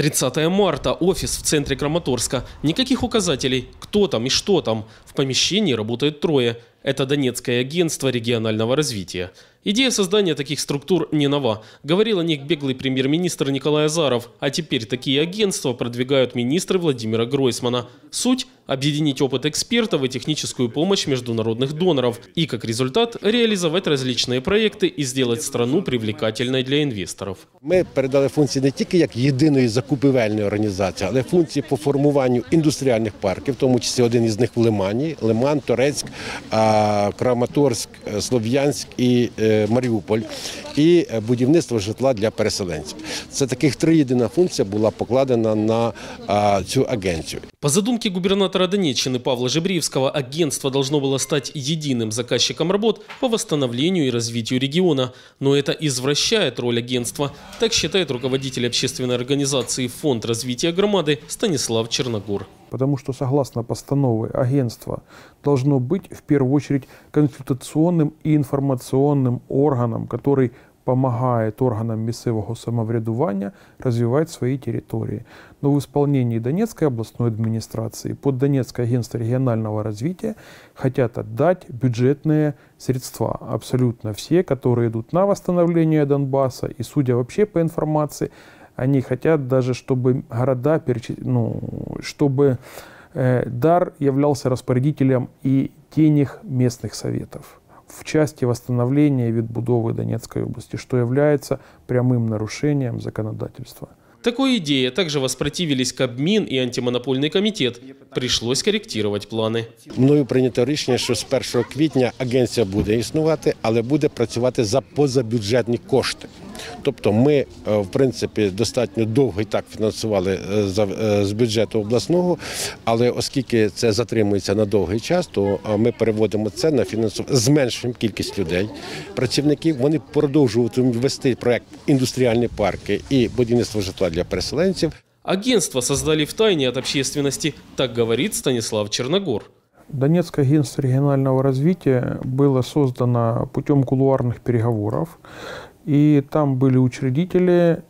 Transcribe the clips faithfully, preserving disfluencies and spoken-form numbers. тридцатое марта. Офис в центре Краматорска. Никаких указателей, кто там и что там. В помещении работают трое. Это Донецкое агентство регионального развития. Идея создания таких структур не нова. Говорил о них беглый премьер-министр Николай Азаров. А теперь такие агентства продвигают министры Владимира Гройсмана. Суть – объединить опыт экспертов и техническую помощь международных доноров. И как результат – реализовать различные проекты и сделать страну привлекательной для инвесторов. Мы передали функции не только как единої закупівельної організації, але функції по формуванню індустріальних парків, в тому числі один із них в Лимані, Лиман, Торецьк, Краматорськ, Слов'янськ і Маріуполь, і будівництво житла для переселенців. Це таких три єдина функція була покладена на цю агенцію. По задумке губернатора Донеччины Павла Жебривского, агентство должно было стать единым заказчиком работ по восстановлению и развитию региона. Но это извращает роль агентства. Так считает руководитель общественной организации «Фонд развития громады» Станислав Черногор. Потому что, согласно постанове, агентство должно быть в первую очередь консультационным и информационным органом, который помогает органам местного самоврядування развивать свои территории. Но в исполнении Донецкой областной администрации под Донецкое агентство регионального развития хотят отдать бюджетные средства. Абсолютно все, которые идут на восстановление Донбасса. И судя вообще по информации, они хотят даже, чтобы города, переч... ну, чтобы э, дар являлся распорядителем и денег местных советов в части восстановления и відбудови Донецкой области, что является прямым нарушением законодательства. Такой идее также воспротивились Кабмин и Антимонопольный комитет. Пришлось корректировать планы. Мною принято решение, что с першого квітня агенция будет существовать, але будет работать за позабюджетные кошти. Тобто ми, в принципі, достатньо довго і так фінансували з бюджету обласного, але оскільки це затримується на довгий час, то ми переводимо це на фінансування, зменшуємо кількість людей, працівників. Вони продовжують вести проект «Індустріальні парки» і будівництво житла для переселенців. Агентство создали втайне от общественности, так говорит Станислав Черногор. Донецкое агентство регионального развития было создано путем кулуарных переговоров. И там были учредители,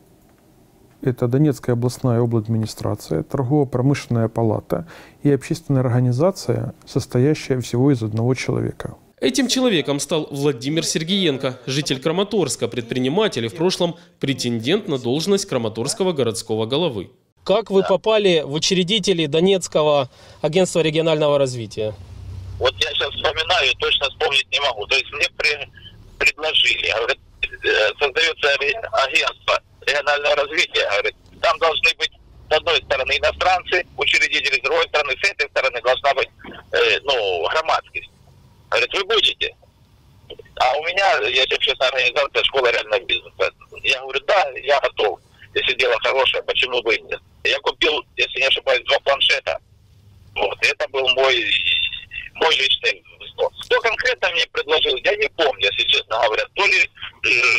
это Донецкая областная обладминистрация, торгово-промышленная палата и общественная организация, состоящая всего из одного человека. Этим человеком стал Владимир Сергиенко, житель Краматорска, предприниматель и в прошлом претендент на должность краматорского городского головы. Как вы попали в учредители Донецкого агентства регионального развития? Вот я сейчас вспоминаю, точно вспомнить не могу. То есть мне предложили, говорят, создается агентство регионального развития. Говорит, там должны быть с одной стороны иностранцы, учредители, с другой стороны, с этой стороны должна быть э, ну, громадскость. Говорит, вы будете? А у меня, я общественная организация, школа реального бизнеса. Я говорю, да, я готов. Если дело хорошее, почему бы и нет? Я купил, если не ошибаюсь, два планшета. Вот, это был мой, мой личный взнос. Кто конкретно мне предложил, я не помню, если честно говоря. То ли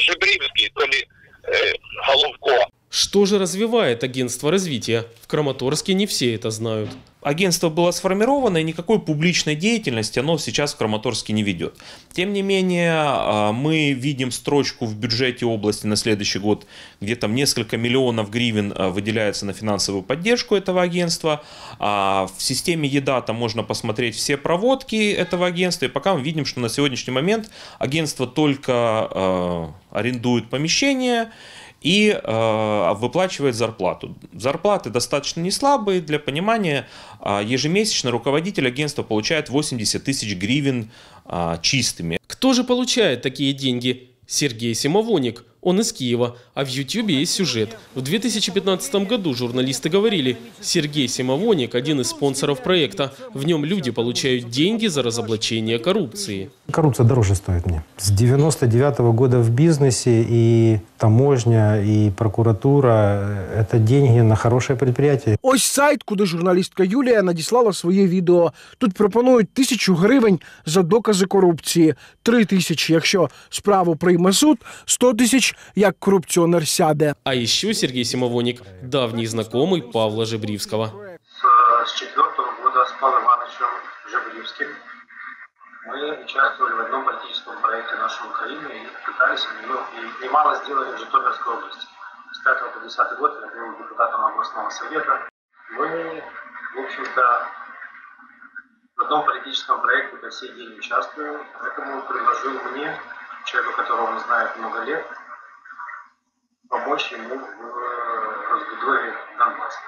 Жебривский, то ли э, Головко. Что же развивает агентство развития? В Краматорске не все это знают. Агентство было сформировано, и никакой публичной деятельности оно сейчас в Краматорске не ведет. Тем не менее, мы видим строчку в бюджете области на следующий год, где там несколько миллионов гривен выделяется на финансовую поддержку этого агентства. В системе ЕДА там можно посмотреть все проводки этого агентства. И пока мы видим, что на сегодняшний момент агентство только арендует помещение и э, выплачивает зарплату. Зарплаты достаточно неслабые. Для понимания, ежемесячно руководитель агентства получает восемьдесят тысяч гривен э, чистыми. Кто же получает такие деньги? Сергей Семивоник. Он из Киева, а в Ютьюбе есть сюжет. В две тысячи пятнадцатом году журналисты говорили, Сергей Семивоник – один из спонсоров проекта. В нем люди получают деньги за разоблачение коррупции. Коррупция дороже стоит мне. С девяносто девятого года в бизнесе и таможня, и прокуратура – это деньги на хорошее предприятие. Ось сайт, куда журналистка Юлия надіслала своє відео. Тут пропонують тисячу гривень за докази корупції. Три тисячі, якщо справу прийме суд, сто тисяч як коррупционер сяде. А еще Сергей Семивоник – давний знакомый Павла Жебривского. С четвертого года с Павлом Ивановичем Жебривским мы участвовали в одном политическом проекте нашей Украины и пытались, и немало сделали в Житомирской области. с пятого по десятый год я был депутатом областного совета. Мы, в общем-то, в одном политическом проекте по сей день участвуем, поэтому предложил мне, человеку, которого он знает много лет, помочь ему в разгадывании Донбасса.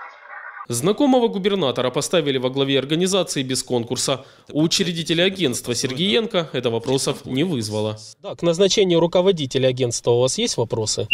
Знакомого губернатора поставили во главе организации без конкурса. У учредителя агентства Сергиенко это вопросов не вызвало. Да, к назначению руководителя агентства у вас есть вопросы?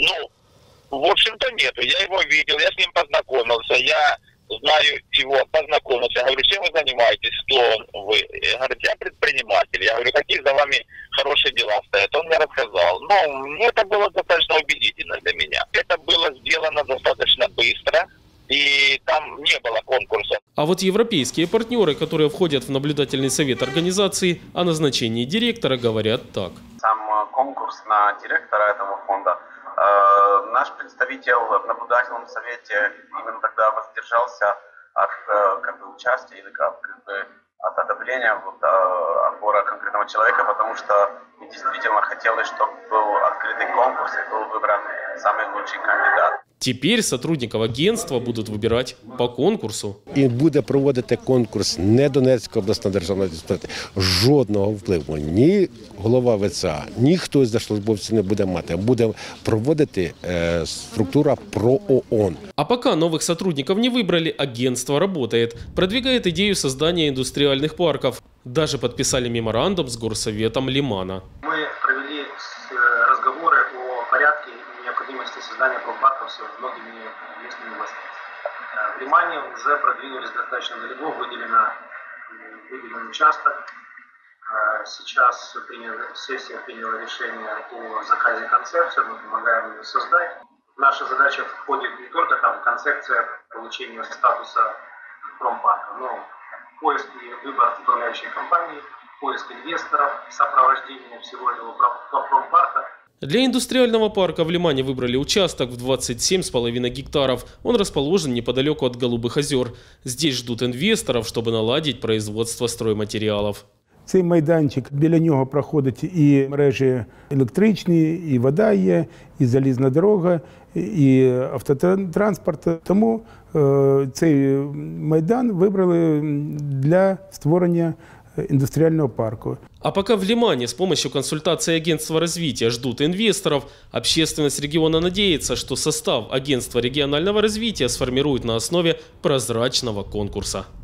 Ну, в общем-то нет. Я его видел, я с ним познакомился, я знаю его, познакомился. Я говорю, чем вы занимаетесь, кто вы? Я говорю, я предприниматель. Я говорю, какие за вами хорошие дела стоят? Он мне рассказал. Ну, это было достаточно убедительно для меня. Это было сделано достаточно быстро. И там не было конкурса. А вот европейские партнеры, которые входят в наблюдательный совет организации, о назначении директора говорят так. Сам конкурс на директора этого фонда. Э, наш представитель в наблюдательном совете именно тогда воздержался от как бы, участия или как бы, от одобрения вот, отбора конкретного человека, потому что действительно хотелось, чтобы был открытый конкурс и был выбран самый лучший кандидат. Теперь сотрудников агентства будут выбирать по конкурсу. І буде проводити конкурс не Донецька обласна державна адміністрація. Жодного впливу ні голова ВЦА, ні хтось за службовців не буде мати. Буде проводити э, структура про ООН. А пока новых сотрудников не выбрали, агентство работает. Продвигает идею создания индустриальных парков. Даже подписали меморандум с горсоветом Лимана. Мы провели разговоры о порядке и необходимости создания парков с многими местными властями. В Лимане уже продвинулись достаточно далеко, выделено, выделен участок. Сейчас приняла, сессия приняла решение о заказе концепции, мы помогаем ее создать. Наша задача входит не только там концепция получения статуса промпарка, но поиск и выбор управляющей компании, поиск инвесторов, сопровождение всего этого промпарка. Для индустриального парка в Лимане выбрали участок в двадцать семь с половиной гектаров. Он расположен неподалеку от Голубых озер. Здесь ждут инвесторов, чтобы наладить производство стройматериалов. Цей майданчик, біля нього проходять і мережі електричні, і вода є, і залізна дорога, і автотранспорт. Тому цей майдан вибрали для створення индустриального парка. А пока в Лимане с помощью консультации агентства развития ждут инвесторов, общественность региона надеется, что состав агентства регионального развития сформирует на основе прозрачного конкурса.